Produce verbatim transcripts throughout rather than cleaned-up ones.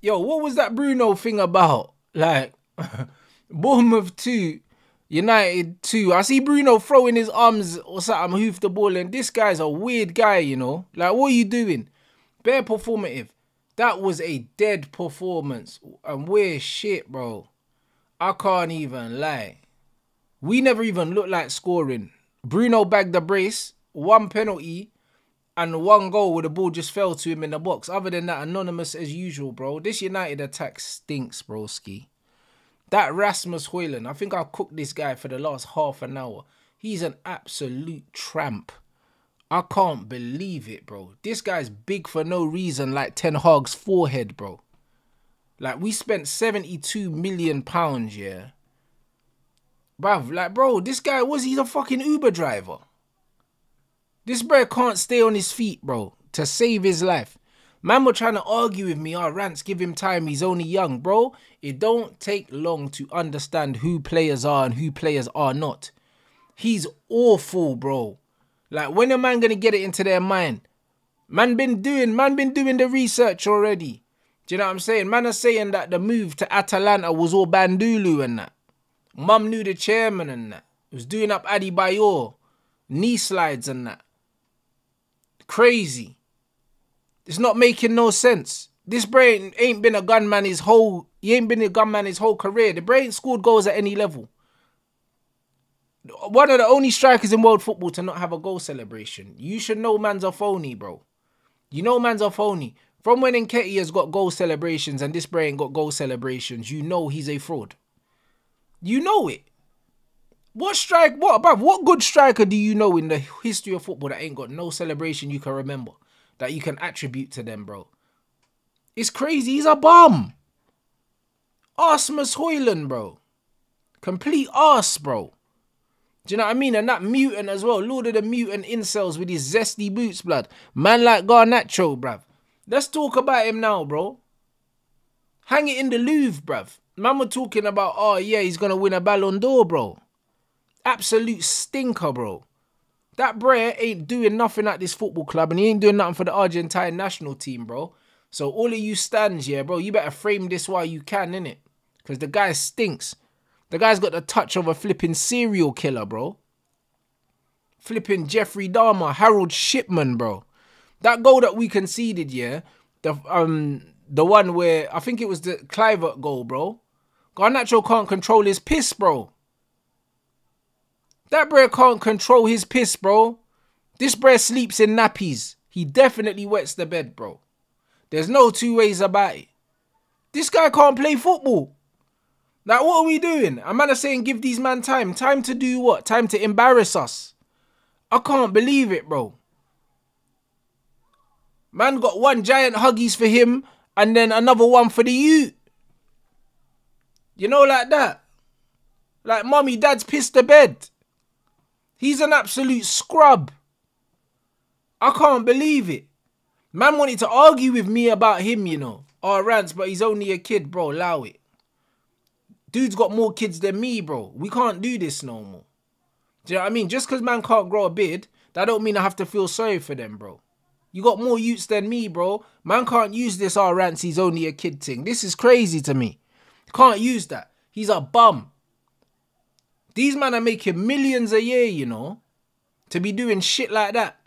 yo, what was that Bruno thing about? Like, Bournemouth two, United two. I see Bruno throwing his arms or something, hoof the ball, and this guy's a weird guy, you know. Like, what are you doing? Bare performative. That was a dead performance. And we're shit, bro. I can't even lie. We never even looked like scoring. Bruno bagged the brace, one penalty, and one goal where the ball just fell to him in the box. Other than that, anonymous as usual, bro. This United attack stinks, broski. That Rasmus Højlund, I think I'll cook this guy for the last half an hour. He's an absolute tramp. I can't believe it, bro. This guy's big for no reason, like Ten Hag's forehead, bro. Like, we spent seventy-two million pounds, yeah. Bruv, like, bro, this guy, was he a fucking Uber driver? This bro can't stay on his feet, bro, to save his life. Man were trying to argue with me, oh, Rants, give him time, he's only young. Bro, it don't take long to understand who players are and who players are not. He's awful, bro. Like, when a man gonna get it into their mind? Man been doing, man been doing the research already. Do you know what I'm saying? Man are saying that the move to Atalanta was all Bandulu and that. Mum knew the chairman and that. It was doing up Adebayor, knee slides and that. Crazy. It's not making no sense. This brain ain't been a gunman his whole, he ain't been a gunman his whole career. The brain scored goals at any level. One of the only strikers in world football to not have a goal celebration. You should know man's a phony, bro. You know man's a phony. From when Nketiah has got goal celebrations and this brain got goal celebrations, you know he's a fraud. You know it. What strike, what, bruv, what good striker do you know in the history of football that ain't got no celebration you can remember? That you can attribute to them, bro? It's crazy. He's a bum. Rasmus Højlund, bro. Complete arse, bro. Do you know what I mean? And that mutant as well. Lord of the mutant incels with his zesty boots, blood. Man like Garnacho, bruv. Let's talk about him now, bro. Hang it in the Louvre, bruv. Man were talking about, oh yeah, he's going to win a Ballon d'Or, bro. Absolute stinker, bro. That Brea ain't doing nothing at this football club and he ain't doing nothing for the Argentine national team, bro. So all of you stands, yeah, bro, you better frame this while you can, innit? Because the guy stinks. The guy's got the touch of a flipping serial killer, bro. Flipping Jeffrey Dahmer, Harold Shipman, bro. That goal that we conceded, yeah, the, um, the one where, I think it was the Clivert goal, bro. Garnacho can't control his piss, bro. That bro can't control his piss, bro. This bro sleeps in nappies. He definitely wets the bed, bro. There's no two ways about it. This guy can't play football. Like, what are we doing? A man is saying give these man time. Time to do what? Time to embarrass us. I can't believe it, bro. Man got one giant huggies for him and then another one for the youth. You know, like that. Like, mommy, dad's pissed the bed. He's an absolute scrub. I can't believe it. Man wanted to argue with me about him, you know. Oh, Rants, but he's only a kid, bro. Allow it. Dude's got more kids than me, bro. We can't do this no more. Do you know what I mean? Just because man can't grow a beard, that don't mean I have to feel sorry for them, bro. You got more youths than me, bro. Man can't use this, oh, Rants, he's only a kid thing. This is crazy to me. Can't use that. He's a bum. These men are making millions a year, you know, to be doing shit like that.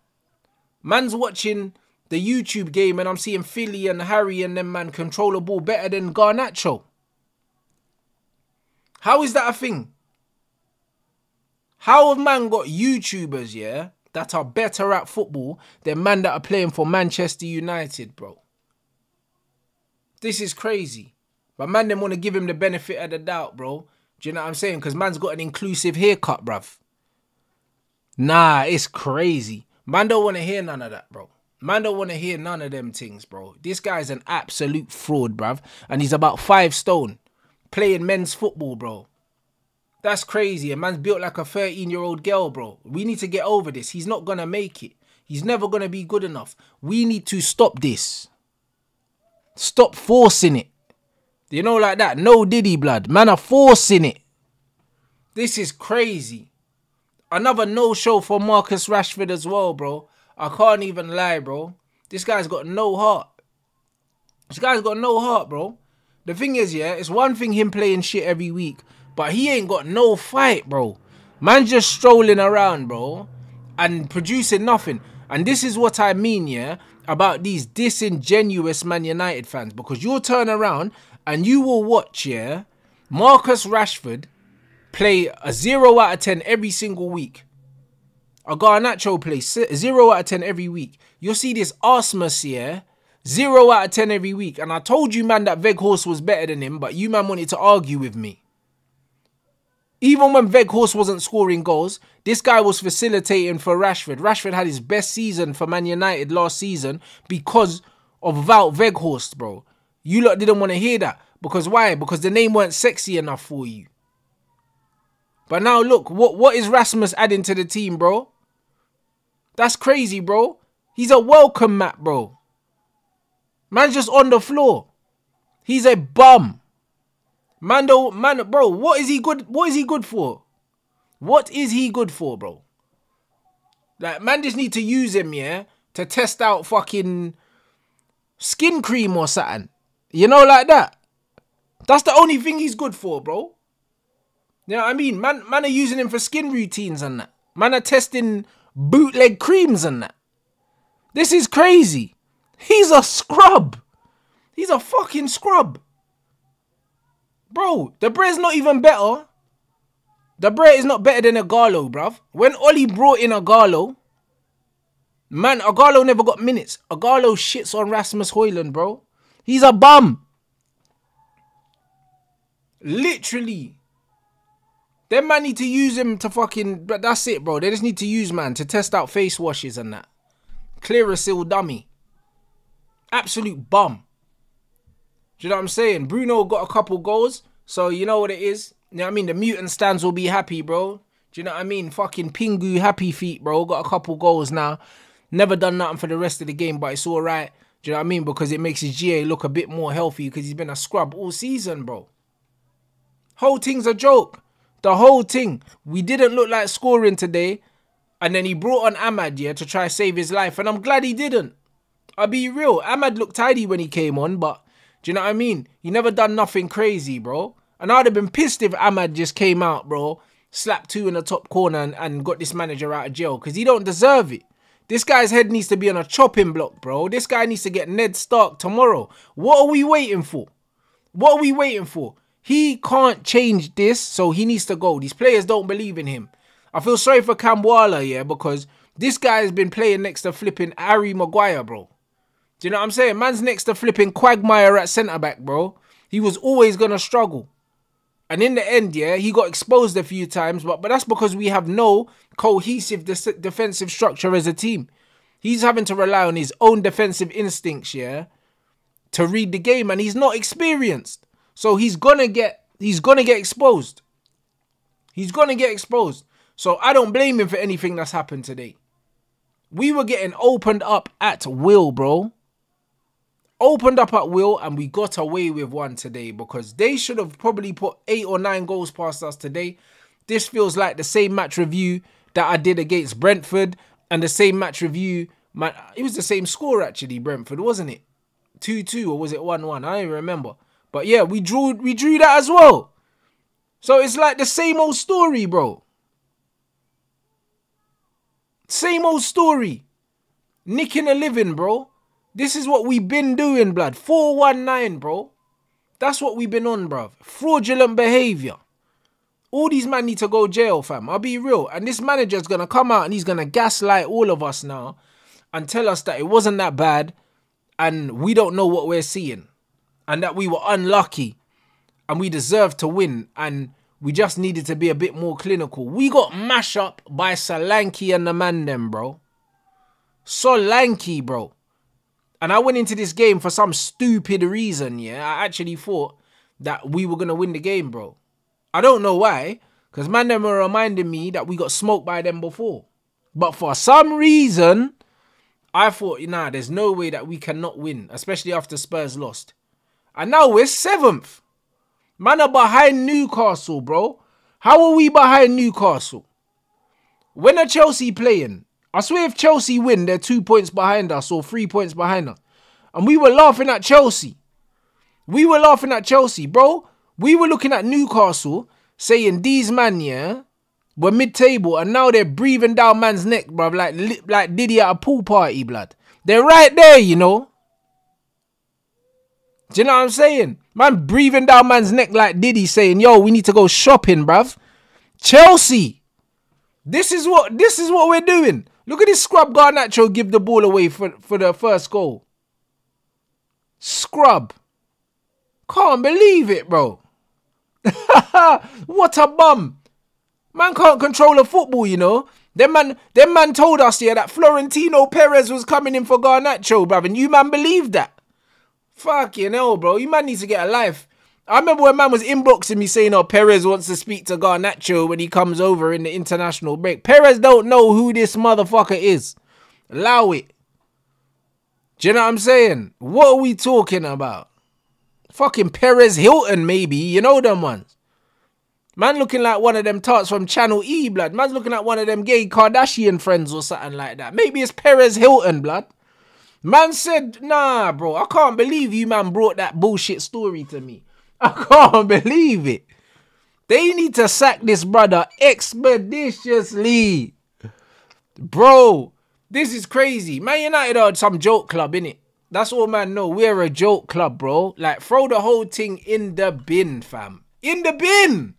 Man's watching the YouTube game and I'm seeing Philly and Harry and them man control the ball better than Garnacho. How is that a thing? How have man got YouTubers, yeah, that are better at football than man that are playing for Manchester United, bro? This is crazy. But man, them want to give him the benefit of the doubt, bro. Do you know what I'm saying? Because man's got an inclusive haircut, bruv. Nah, it's crazy. Man don't want to hear none of that, bro. Man don't want to hear none of them things, bro. This guy's an absolute fraud, bruv. And he's about five stone playing men's football, bro. That's crazy. A man's built like a thirteen-year-old girl, bro. We need to get over this. He's not going to make it. He's never going to be good enough. We need to stop this. Stop forcing it. You know, like that. No diddy, blood. Man are forcing it. This is crazy. Another no-show for Marcus Rashford as well, bro. I can't even lie, bro. This guy's got no heart. This guy's got no heart, bro. The thing is, yeah, it's one thing him playing shit every week, but he ain't got no fight, bro. Man's just strolling around, bro, and producing nothing. And this is what I mean, yeah, about these disingenuous Man United fans. Because you'll turn around and you will watch, yeah, Marcus Rashford play a zero out of ten every single week. A Garnacho plays zero out of ten every week. You'll see this Rasmus, yeah, zero out of ten every week. And I told you, man, that Weghorst was better than him, but you, man, wanted to argue with me. Even when Weghorst wasn't scoring goals, this guy was facilitating for Rashford. Rashford had his best season for Man United last season because of Wout Weghorst, bro. You lot didn't want to hear that. Because why? Because the name weren't sexy enough for you. But now look, what, what is Rasmus adding to the team, bro? That's crazy, bro. He's a welcome mat, bro. Man's just on the floor. He's a bum. Mando, man, bro, what is he good? What is he good for? What is he good for, bro? Like, man just need to use him, yeah, to test out fucking skin cream or something. You know, like that. That's the only thing he's good for, bro. You know what I mean? Man, man are using him for skin routines and that. Man are testing bootleg creams and that. This is crazy. He's a scrub. He's a fucking scrub. Bro, De Bruyne's not even better. De Bruyne is not better than Agallo, bruv. When Oli brought in Agallo, man, Agallo never got minutes. Agallo shits on Rasmus Højlund, bro. He's a bum. Literally. They man need to use him to fucking... But that's it, bro. They just need to use, man, to test out face washes and that. Clearasil dummy. Absolute bum. Do you know what I'm saying? Bruno got a couple goals, so you know what it is. You know what I mean? The mutant stands will be happy, bro. Do you know what I mean? Fucking Pingu, happy feet, bro. Got a couple goals now. Never done nothing for the rest of the game, but it's all right. Do you know what I mean? Because it makes his G A look a bit more healthy because he's been a scrub all season, bro. Whole thing's a joke. The whole thing. We didn't look like scoring today, and then he brought on Ahmad, yeah, to try save his life, and I'm glad he didn't. I'll be real. Ahmad looked tidy when he came on, but... Do you know what I mean? He never done nothing crazy, bro. And I'd have been pissed if Ahmad just came out, bro, slapped two in the top corner and, and got this manager out of jail. Because he don't deserve it. This guy's head needs to be on a chopping block, bro. This guy needs to get Ned Stark tomorrow. What are we waiting for? What are we waiting for? He can't change this, so he needs to go. These players don't believe in him. I feel sorry for Kambwala, yeah, because this guy has been playing next to flipping Harry Maguire, bro. Do you know what I'm saying? Man's next to flipping Quagmire at centre-back, bro. He was always going to struggle. And in the end, yeah, he got exposed a few times. But, but that's because we have no cohesive de defensive structure as a team. He's having to rely on his own defensive instincts, yeah, to read the game. And he's not experienced. So he's going to get, he's going to get exposed. He's going to get exposed. So I don't blame him for anything that's happened today. We were getting opened up at will, bro. Opened up at will, and we got away with one today because they should have probably put eight or nine goals past us today. This feels like the same match review that I did against Brentford and the same match review. Man, it was the same score actually, Brentford, wasn't it? two two or was it one one? I don't remember. But yeah, we drew, we drew that as well. So it's like the same old story, bro. Same old story. Nicking a living, bro. This is what we've been doing, blood. four one nine, bro. That's what we've been on, bruv. Fraudulent behaviour. All these men need to go jail, fam. I'll be real. And this manager's going to come out and he's going to gaslight all of us now and tell us that it wasn't that bad and we don't know what we're seeing and that we were unlucky and we deserved to win and we just needed to be a bit more clinical. We got mashed up by Solanke and the man them, bro. Solanke, bro. And I went into this game for some stupid reason, yeah. I actually thought that we were going to win the game, bro. I don't know why. Because man, them were reminding me that we got smoked by them before. But for some reason, I thought, nah, there's no way that we cannot win. Especially after Spurs lost. And now we're seventh. Man are behind Newcastle, bro. How are we behind Newcastle? When are Chelsea playing? I swear if Chelsea win, they're two points behind us or three points behind us. And we were laughing at Chelsea. We were laughing at Chelsea, bro. We were looking at Newcastle saying these man, yeah, were mid-table and now they're breathing down man's neck, bruv, like, like Diddy at a pool party, blood. They're right there, you know. Do you know what I'm saying? Man breathing down man's neck like Diddy saying, yo, we need to go shopping, bruv. Chelsea. This is what this is what we're doing. Look at this scrub Garnacho give the ball away for, for the first goal. Scrub. Can't believe it, bro. What a bum. Man can't control a football, you know. Them man, them man told us here yeah, that Florentino Perez was coming in for Garnacho, bruv, and you man believed that. Fucking hell, bro. You man need to get a life. I remember when man was inboxing me saying, oh, Perez wants to speak to Garnacho when he comes over in the international break. Perez don't know who this motherfucker is. Allow it. Do you know what I'm saying? What are we talking about? Fucking Perez Hilton, maybe. You know them ones. Man looking like one of them tarts from Channel E, blood. Man's looking like one of them gay Kardashian friends or something like that. Maybe it's Perez Hilton, blood. Man said, nah, bro, I can't believe you, man, brought that bullshit story to me. I can't believe it. They need to sack this brother expeditiously. Bro, this is crazy. Man United are some joke club, innit? That's all man know. We're a joke club, bro. Like, throw the whole thing in the bin, fam. In the bin!